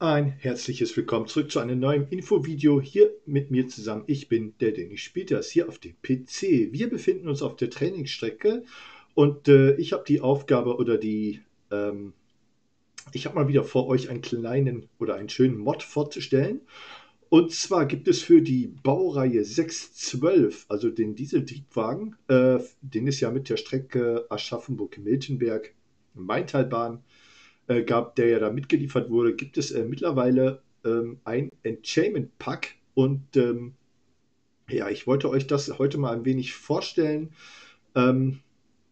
Ein herzliches Willkommen zurück zu einem neuen Infovideo hier mit mir zusammen. Ich bin der Dennis Spieters hier auf dem PC. Wir befinden uns auf der Trainingsstrecke und ich habe die Aufgabe oder ich habe mal wieder vor euch einen kleinen oder einen schönen Mod vorzustellen. Und zwar gibt es für die Baureihe 612, also den Dieseltriebwagen, den es ja mit der Strecke Aschaffenburg-Miltenberg, Maintalbahn, gab, der ja da mitgeliefert wurde, gibt es mittlerweile ein Enchantment-Pack und ja, ich wollte euch das heute mal ein wenig vorstellen.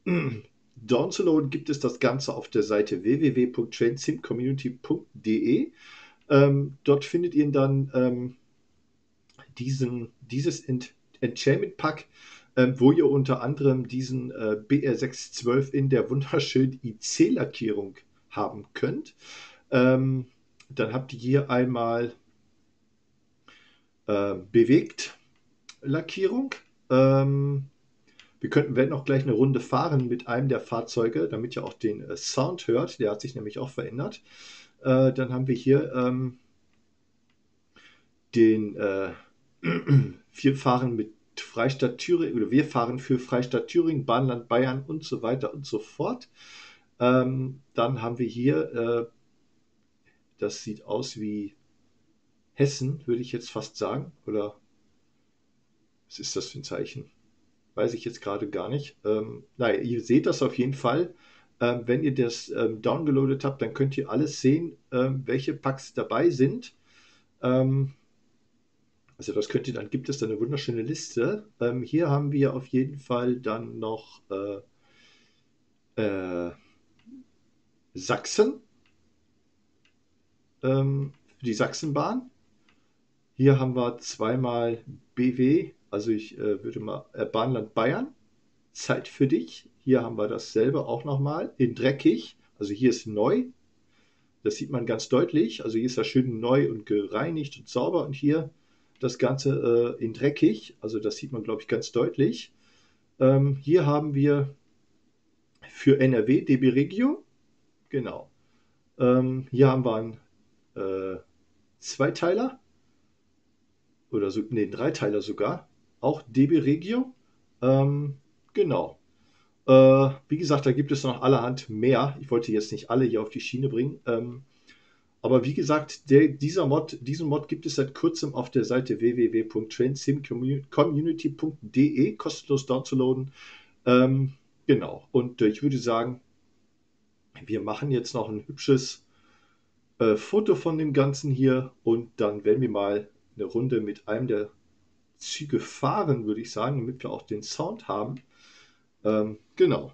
Downloaden gibt es das Ganze auf der Seite www.trainsimcommunity.de. Dort findet ihr dann dieses Enchantment-Pack, wo ihr unter anderem diesen BR 612 in der wunderschönen IC-Lackierung haben könnt. Dann habt ihr hier einmal Bewegt-Lackierung. Wir werden auch gleich eine Runde fahren mit einem der Fahrzeuge, damit ihr auch den Sound hört. Der hat sich nämlich auch verändert. Dann haben wir hier wir fahren mit Freistaat Thüringen, oder wir fahren für Freistaat Thüringen, Bahnland Bayern und so weiter und so fort. Dann haben wir hier, das sieht aus wie Hessen, würde ich jetzt fast sagen. Oder was ist das für ein Zeichen? Weiß ich jetzt gerade gar nicht. Naja, ihr seht das auf jeden Fall. Wenn ihr das downgeloadet habt, dann könnt ihr alles sehen, welche Packs dabei sind. Also das könnt ihr, dann gibt es da eine wunderschöne Liste. Hier haben wir auf jeden Fall dann noch Sachsen, die Sachsenbahn. Hier haben wir zweimal BW, also ich würde mal Bahnland Bayern, Zeit für dich. Hier haben wir dasselbe auch nochmal in dreckig, also hier ist neu, das sieht man ganz deutlich, also hier ist das schön neu und gereinigt und sauber und hier das Ganze in dreckig, also das sieht man, glaube ich, ganz deutlich. Hier haben wir für NRW DB Regio. Genau. Hier haben wir einen Zweiteiler oder so, nee, Dreiteiler sogar. Auch DB Regio. Genau. Wie gesagt, da gibt es noch allerhand mehr. Ich wollte jetzt nicht alle hier auf die Schiene bringen. Aber wie gesagt, diesen Mod gibt es seit kurzem auf der Seite www.trainsimcommunity.de kostenlos downzuladen. Genau. Und ich würde sagen, wir machen jetzt noch ein hübsches Foto von dem Ganzen hier und dann werden wir mal eine Runde mit einem der Züge fahren, würde ich sagen, damit wir auch den Sound haben. Genau.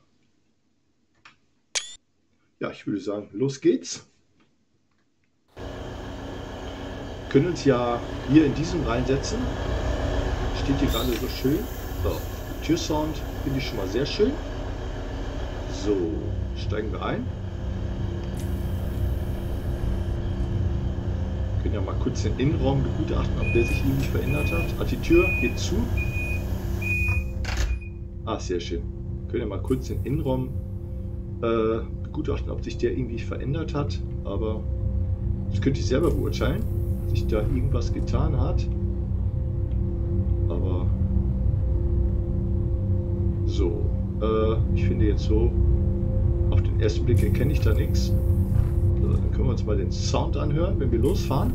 Ja, ich würde sagen, los geht's. Wir können uns ja hier in diesem reinsetzen. Steht hier gerade so schön. So, Türsound finde ich schon mal sehr schön. So, steigen wir ein. Wir können ja mal kurz den Innenraum begutachten, ob der sich irgendwie verändert hat. Ah, die Tür geht zu. Ah, sehr schön. Wir können ja mal kurz den Innenraum begutachten, ob sich der irgendwie verändert hat. Aber das könnte ich selber beurteilen, ob sich da irgendwas getan hat. Aber so, ich finde jetzt so, auf den ersten Blick erkenne ich da nichts. So, dann können wir uns mal den Sound anhören, wenn wir losfahren.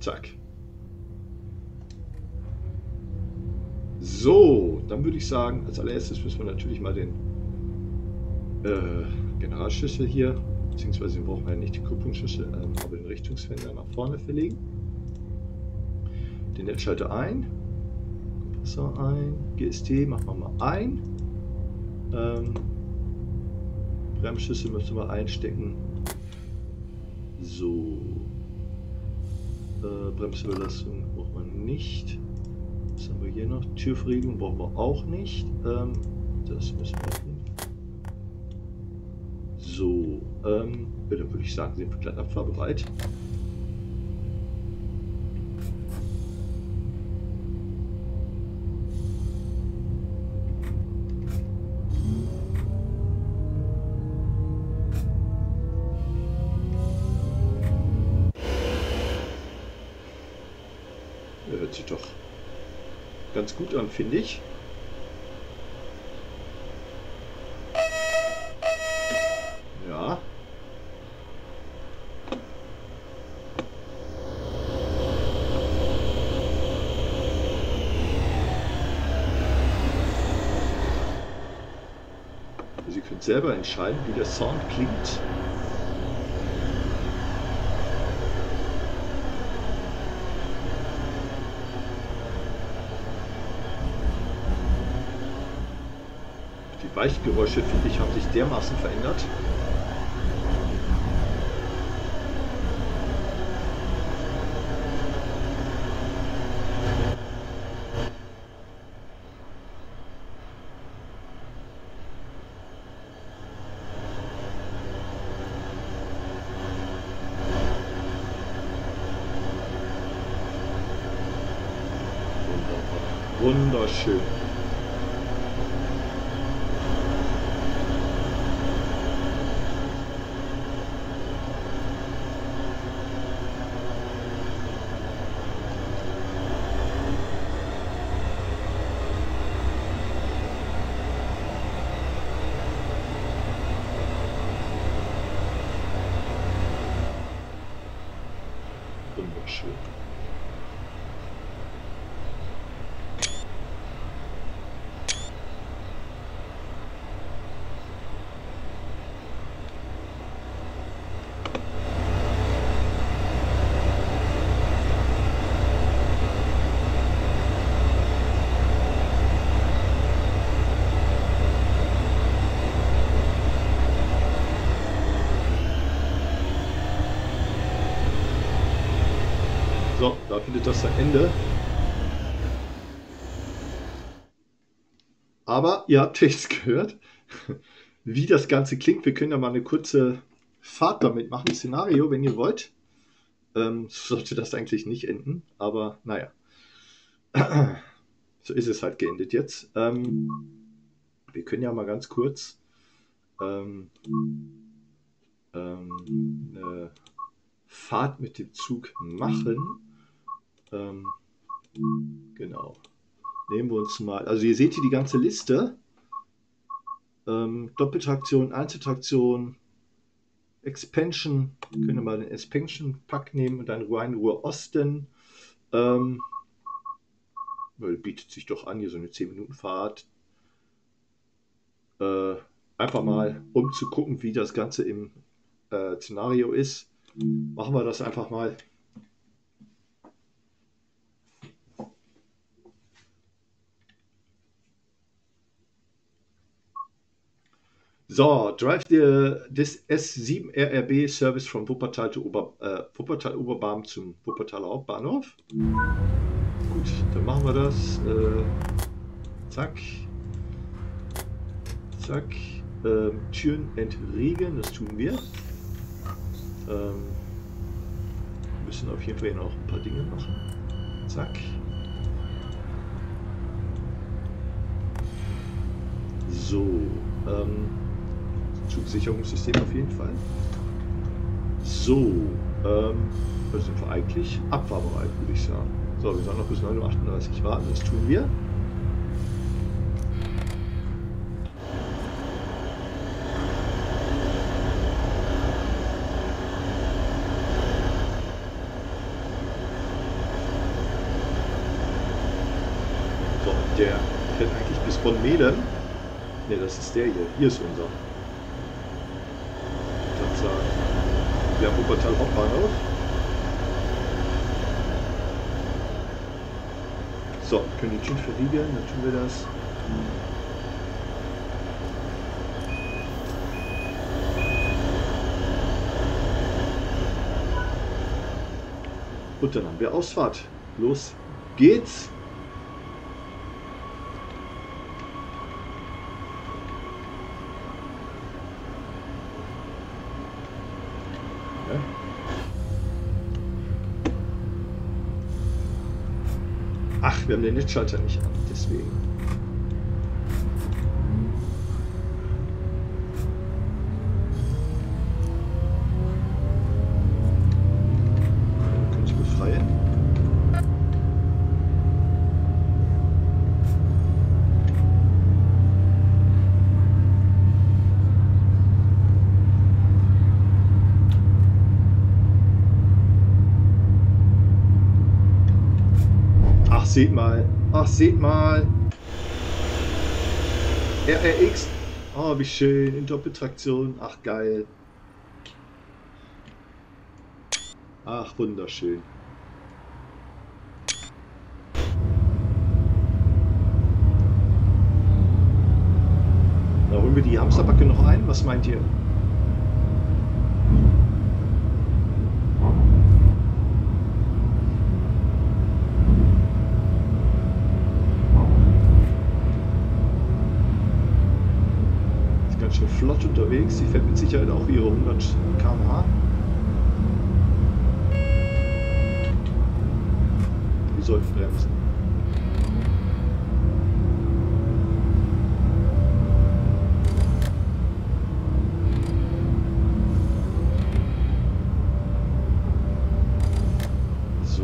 Zack. So, dann würde ich sagen, als allererstes müssen wir natürlich mal den Generalschlüssel hier, beziehungsweise brauchen wir ja nicht die Kupplungsschlüssel, aber den Richtungswender nach vorne verlegen. Den Netzschalter ein, Kompressor ein, GST machen wir mal ein, Bremsschlüssel müssen wir einstecken, so, Bremsüberlastung brauchen wir nicht, was haben wir hier noch, Türverriegelung brauchen wir auch nicht, das müssen wir auch nicht, so, dann würde ich sagen, sind wir gleich abfahrbereit. hört sich doch ganz gut an, finde ich. Ja. Also ihr könnt selber entscheiden, wie der Sound klingt. Die Weichgeräusche, finde ich, haben sich dermaßen verändert. Wunderschön. Wunderschön. So, da findet das sein Ende. Aber ihr habt jetzt gehört, wie das Ganze klingt. Wir können ja mal eine kurze Fahrt damit machen, ein Szenario, wenn ihr wollt. Sollte das eigentlich nicht enden, aber naja. So ist es halt geendet jetzt. Wir können ja mal ganz kurz eine Fahrt mit dem Zug machen. Genau. Nehmen wir uns mal, also ihr seht hier die ganze Liste. Doppeltraktion, Einzeltraktion, Expansion. Können wir mal den Expansion-Pack nehmen und dann Rhein-Ruhr-Osten. Bietet sich doch an, hier so eine 10-Minuten-Fahrt. Einfach mal, um zu gucken, wie das Ganze im Szenario ist. Machen wir das einfach mal. So, drive this S7 RRB service from Wuppertal to Wuppertal-Oberbahn zum Wuppertaler Hauptbahnhof. Gut, dann machen wir das. Zack. Zack. Türen entriegeln, das tun wir. Müssen auf jeden Fall noch ein paar Dinge machen. Zack. So. Zugsicherungssystem auf jeden Fall. So. Da sind wir eigentlich abfahrbereit, würde ich sagen. So, wir sollen noch bis 9:38 Uhr warten. Das tun wir. Der fährt eigentlich bis Bonn-Meden. Ne, das ist der hier. Hier ist unser. Wir haben Wuppertal-Hauptbahnhof. So, können die Tür verriegeln, dann tun wir das. Und dann haben wir Ausfahrt. Los geht's! Ach, wir haben den Netzschalter nicht an, deswegen. Dann kann ich befreien. seht mal. Ach, seht mal. RRX. Oh, wie schön. In Doppeltraktion. Ach, geil. Ach, wunderschön. Da holen wir die Hamsterbacke noch ein. Was meint ihr? Ist ganz schön flott unterwegs. Sie fährt mit Sicherheit auch ihre 100 km/h. Sollten bremsen. So.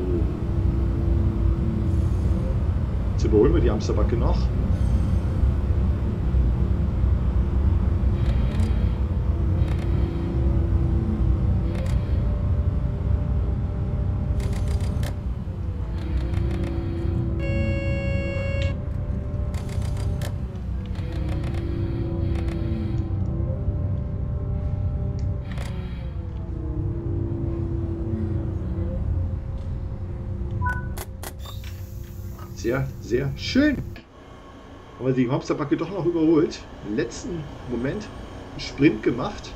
Jetzt überholen wir die Amsterbacke noch. Sehr, sehr schön. Aber die Hauptstadtbacke doch noch überholt. Im letzten Moment einen Sprint gemacht.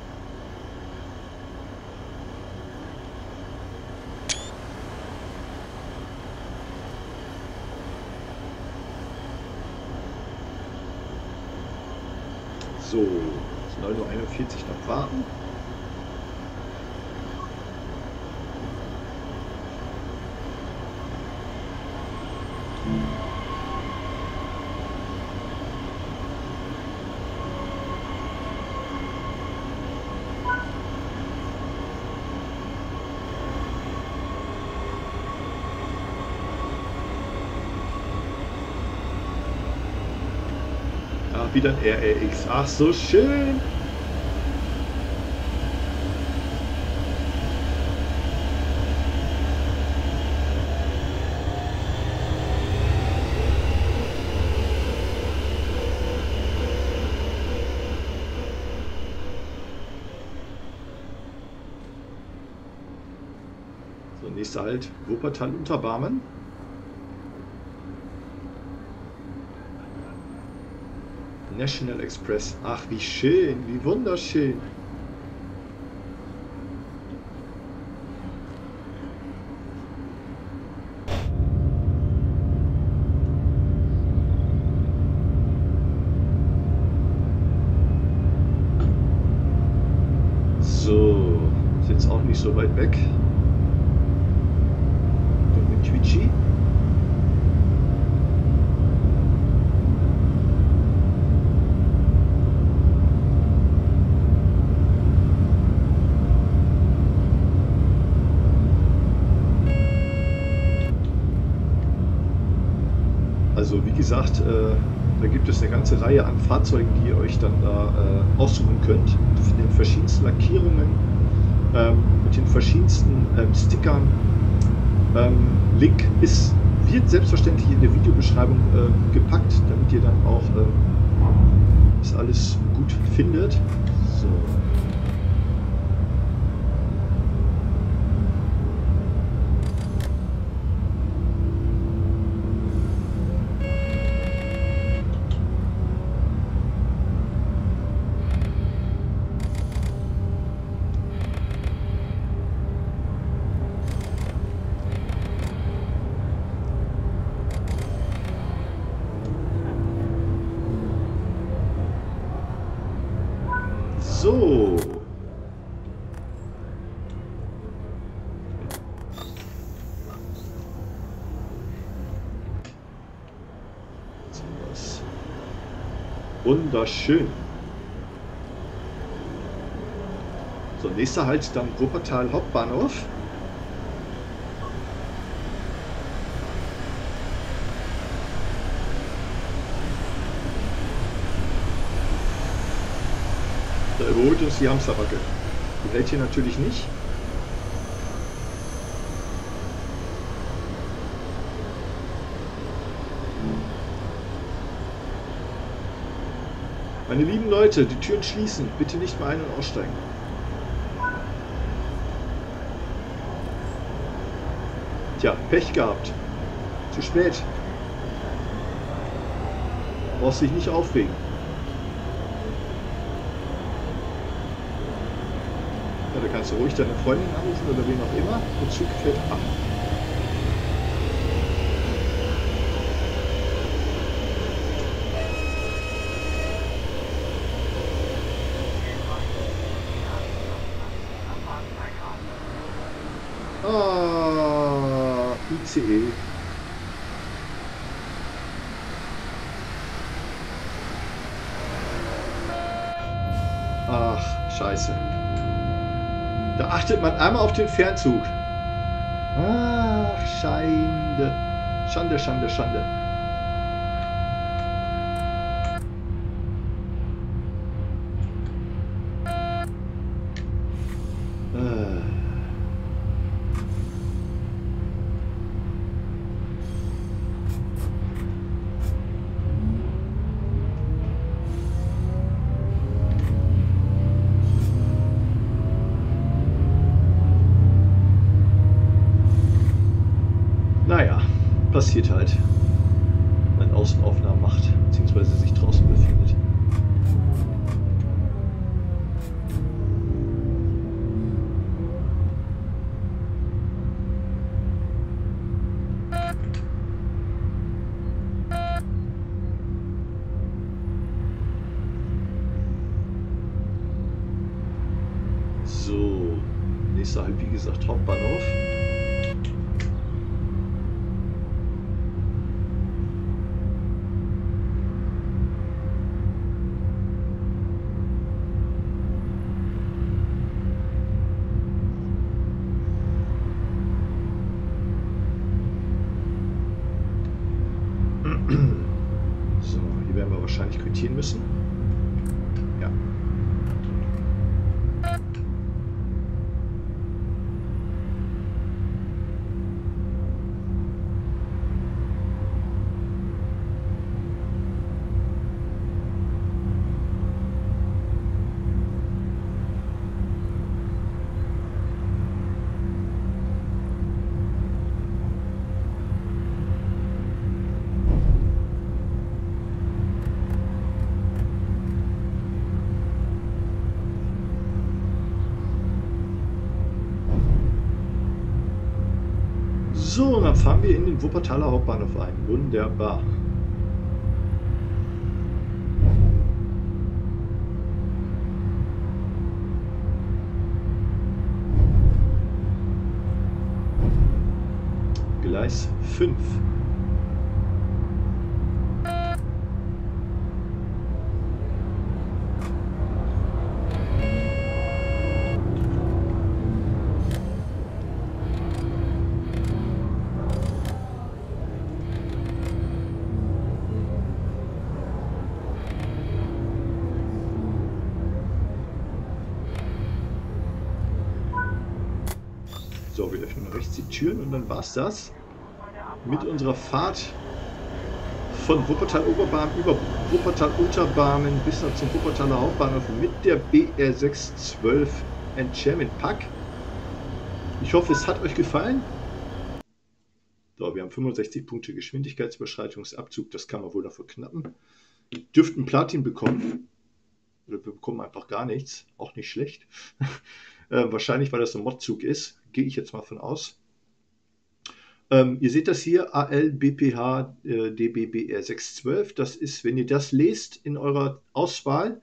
So, es ist 9:41 Uhr, noch warten. Wieder ein RRX. Ach, so schön. So, nächster Halt. Wuppertal-Unterbarmen. National Express. Ach, wie schön, wie wunderschön. So, ist jetzt auch nicht so weit weg. Also wie gesagt, da gibt es eine ganze Reihe an Fahrzeugen, die ihr euch dann da aussuchen könnt. Mit den verschiedensten Lackierungen, mit den verschiedensten Stickern. Link wird selbstverständlich in der Videobeschreibung gepackt, damit ihr dann auch das alles gut findet. So. So. Wunderschön. So, nächster Halt dann Wuppertal Hauptbahnhof. Da überholt uns die Hamsterbacke. Die hält hier natürlich nicht. Meine lieben Leute, die Türen schließen. Bitte nicht mehr ein- und aussteigen. Tja, Pech gehabt. Zu spät. Brauchst dich nicht aufregen. Ja, da kannst du ruhig deine Freundin anrufen oder wen auch immer. Der Zug fährt ab. ICE. Ach, scheiße. Da achtet man einmal auf den Fernzug. Ach, Schande. Schande, Schande, Schande. Passiert halt, wenn man Außenaufnahmen macht, beziehungsweise sich draußen befindet. So, nächster halt wie gesagt Hauptbahnhof. Müssen. Ja. So, und dann fahren wir in den Wuppertaler Hauptbahnhof ein. Wunderbar. Gleis 5. So, wir öffnen rechts die Türen und dann war es das mit unserer Fahrt von Wuppertal-Oberbahn über Wuppertal-Unterbarmen bis nach zum Wuppertaler Hauptbahnhof mit der BR 612 Enchantment-Pack. Ich hoffe, es hat euch gefallen. So, wir haben 65 Punkte Geschwindigkeitsüberschreitungsabzug, das kann man wohl noch verknappen. Ihr dürft einen Platin bekommen. Oder wir bekommen einfach gar nichts, auch nicht schlecht. Wahrscheinlich, weil das ein Modzug ist, gehe ich jetzt mal von aus. Ihr seht das hier, ALBPHDBBR612. Das ist, wenn ihr das lest in eurer Auswahl,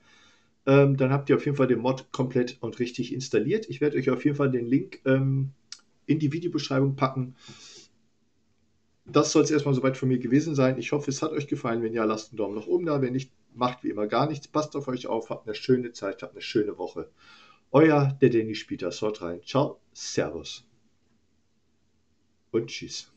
dann habt ihr auf jeden Fall den Mod komplett und richtig installiert. Ich werde euch auf jeden Fall den Link in die Videobeschreibung packen. Das soll es erstmal soweit von mir gewesen sein. Ich hoffe, es hat euch gefallen. Wenn ja, lasst einen Daumen nach oben da. Wenn nicht, macht wie immer gar nichts. Passt auf euch auf, habt eine schöne Zeit, habt eine schöne Woche. Euer Der Denni Spieters, haut rein. Ciao, Servus und Tschüss.